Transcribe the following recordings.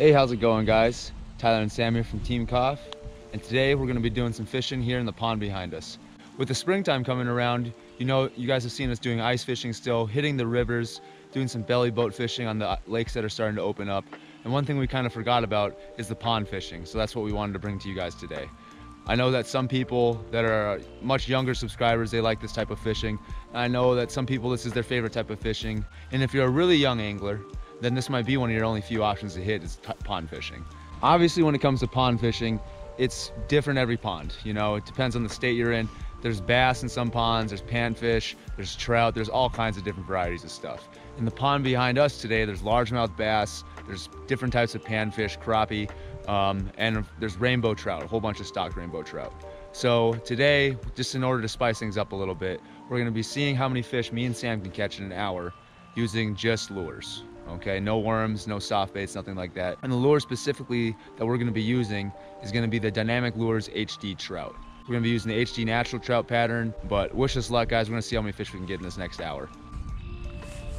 Hey, how's it going, guys? Tyler and Sam here from Team CO.F.F, and today we're going to be doing some fishing here in the pond behind us. With the springtime coming around, you know, you guys have seen us doing ice fishing still, hitting the rivers, doing some belly boat fishing on the lakes that are starting to open up. And one thing we kind of forgot about is the pond fishing, so that's what we wanted to bring to you guys today. I know that some people that are much younger subscribers, they like this type of fishing. I know that some people, this is their favorite type of fishing. And if you're a really young angler, then this might be one of your only few options to hit is pond fishing. Obviously, when it comes to pond fishing, it's different every pond. You know, it depends on the state you're in. There's bass in some ponds, there's panfish, there's trout, there's all kinds of different varieties of stuff. In the pond behind us today, there's largemouth bass, there's different types of panfish, crappie, and there's rainbow trout, a whole bunch of stocked rainbow trout. So today, just in order to spice things up a little bit, we're gonna be seeing how many fish me and Sam can catch in an hour using just lures. Okay, no worms, no soft baits, nothing like that. And the lure specifically that we're gonna be using is gonna be the Dynamic Lures HD Trout. We're gonna be using the HD Natural Trout pattern, but wish us luck, guys. We're gonna see how many fish we can get in this next hour.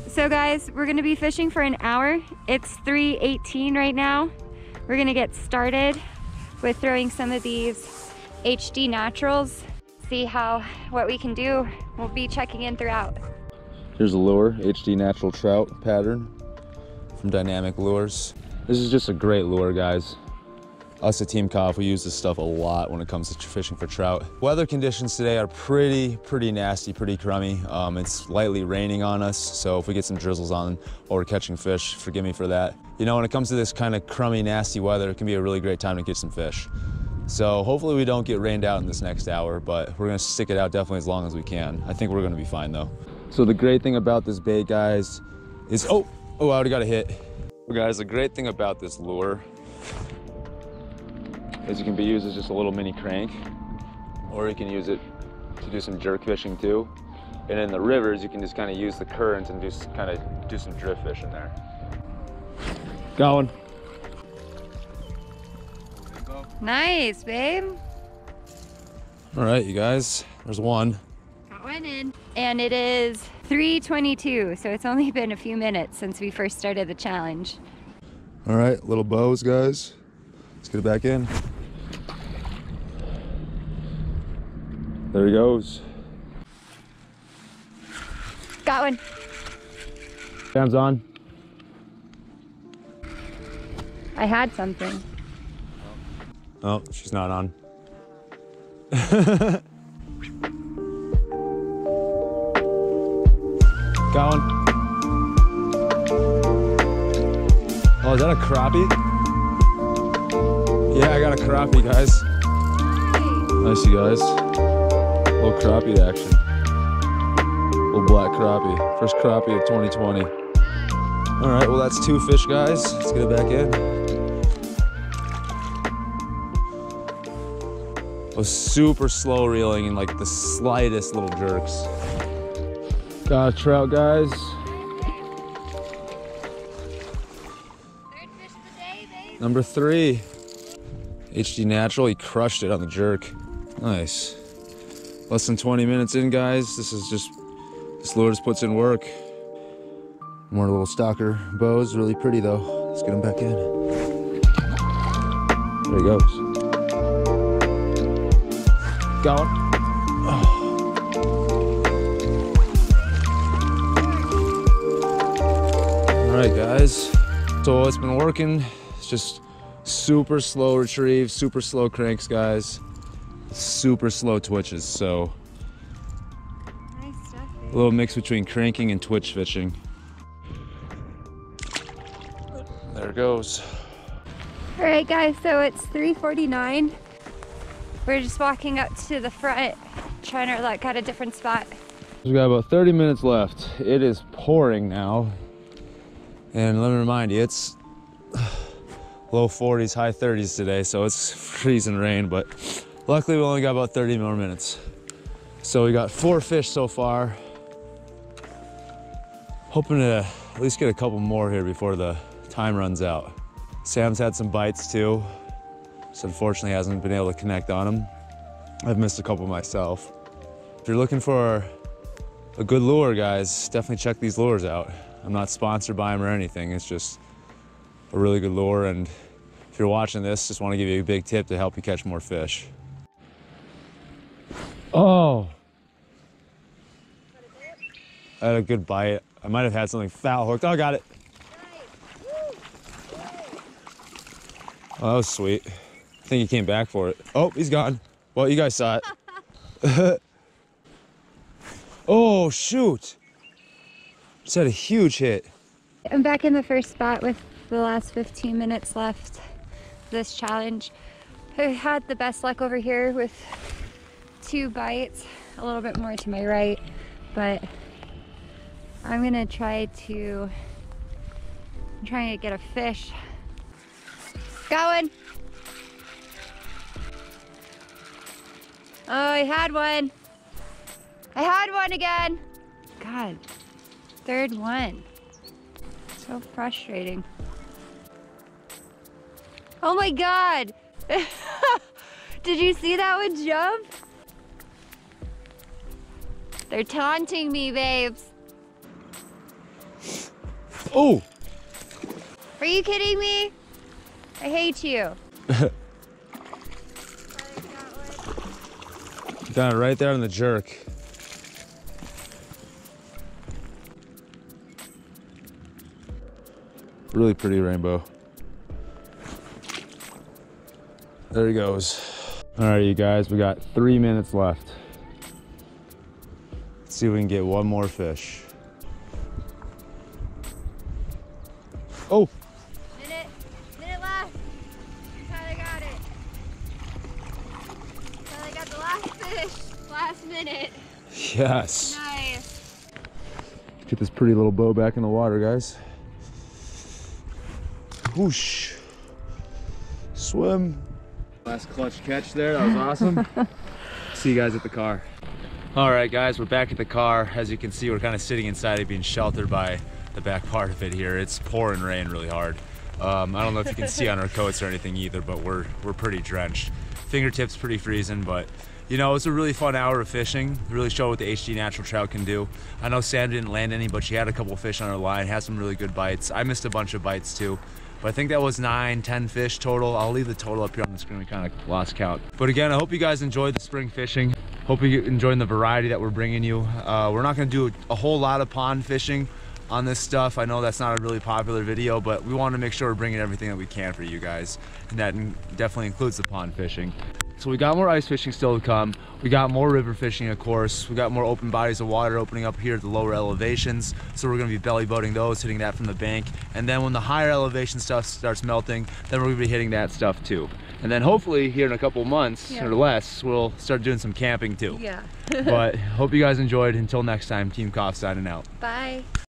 So guys, we're gonna be fishing for an hour. It's 3:18 right now. We're gonna get started with throwing some of these HD Naturals. See what we can do. We'll be checking in throughout. Here's the lure, HD Natural Trout pattern from Dynamic Lures. This is just a great lure, guys. Us at Team CO.F.F, we use this stuff a lot when it comes to fishing for trout. Weather conditions today are pretty nasty, pretty crummy. It's lightly raining on us, so if we get some drizzles on while we're catching fish, forgive me for that. You know, when it comes to this kind of crummy, nasty weather, it can be a really great time to get some fish. So hopefully we don't get rained out in this next hour, but we're gonna stick it out definitely as long as we can. I think we're gonna be fine though. So the great thing about this bait, guys, is, oh, I already got a hit. Well, guys, the great thing about this lure is it can be used as just a little mini crank, or you can use it to do some jerk fishing too. And in the rivers, you can just kind of use the currents and just kind of do some drift fishing there. Got one. Nice, babe. All right, you guys, there's one. Got one in. And it is 3:22, so it's only been a few minutes since we first started the challenge. All right, little bows, guys. Let's get it back in. There he goes. Got one. Sam's on. I had something. Oh, she's not on. Got one. Oh, is that a crappie? Yeah, I got a crappie, guys. Nice, you guys. A little crappie action. A little black crappie. First crappie of 2020. All right, well, that's two fish, guys. Let's get it back in. I was super slow reeling in like the slightest little jerks. Got a trout, guys. Third fish of the day, babe. Number three. HD Natural, he crushed it on the jerk. Nice. Less than 20 minutes in, guys. This lure just puts in work. More little stalker bows, really pretty though. Let's get him back in. There he goes. Got one. Oh. All right, guys. So it's been working. It's just super slow retrieve, super slow cranks, guys. Super slow twitches, so. Nice stuff, a little mix between cranking and twitch fishing. There it goes. All right, guys, so it's 3:49. We're just walking up to the front, trying to look at a different spot. We've got about 30 minutes left. It is pouring now. And let me remind you, it's low 40s, high 30s today, so it's freezing rain, but luckily we only got about 30 more minutes. So we got four fish so far. Hoping to at least get a couple more here before the time runs out. Sam's had some bites too. Just unfortunately hasn't been able to connect on them. I've missed a couple myself. If you're looking for a good lure, guys, definitely check these lures out. I'm not sponsored by them or anything, it's just a really good lure. And if you're watching this, just want to give you a big tip to help you catch more fish. Oh, I had a good bite. I might have had something foul hooked. Oh, I got it. Oh, that was sweet. I think he came back for it. Oh, he's gone. Well, you guys saw it. Oh, shoot. Just had a huge hit. I'm back in the first spot with the last 15 minutes left of this challenge. I've had the best luck over here with 2 bites, a little bit more to my right, but I'm gonna try to, I'm trying to get a fish. Got one. Oh, I had one. I had one again. God, third one. So frustrating. Oh my God. Did you see that one jump? They're taunting me, babes. Oh. Are you kidding me? I hate you. Got it right there on the jerk. Really pretty rainbow. There he goes. All right, you guys, we got 3 minutes left. Let's see if we can get one more fish. Oh. Minute left. Tyler got it. Tyler got the last fish, last minute. Yes. Nice. Get this pretty little bow back in the water, guys. Whoosh. Swim. Last clutch catch there, that was awesome. See you guys at the car. All right, guys, we're back at the car. As you can see, we're kind of sitting inside it, being sheltered by the back part of it here. It's pouring rain really hard. I don't know if you can see on our coats or anything either, but we're pretty drenched. Fingertips pretty freezing, but you know, it's a really fun hour of fishing. Really show what the HD Natural Trout can do. I know Sam didn't land any, but she had a couple fish on her line, had some really good bites. I missed a bunch of bites too. But I think that was 9, 10 fish total. I'll leave the total up here on the screen. We kind of lost count. But again, I hope you guys enjoyed the spring fishing. Hope you're enjoying the variety that we're bringing you. We're not gonna do a whole lot of pond fishing on this stuff. I know that's not a really popular video, but we want to make sure we're bringing everything that we can for you guys. And that definitely includes the pond fishing. So we got more ice fishing still to come. We got more river fishing, of course. We got more open bodies of water opening up here at the lower elevations. So we're gonna be belly boating those, hitting that from the bank. And then when the higher elevation stuff starts melting, then we're gonna be hitting that stuff too. And then hopefully here in a couple months or less, we'll start doing some camping too. Yeah. But hope you guys enjoyed. Until next time, Team CO.F.F. signing out. Bye.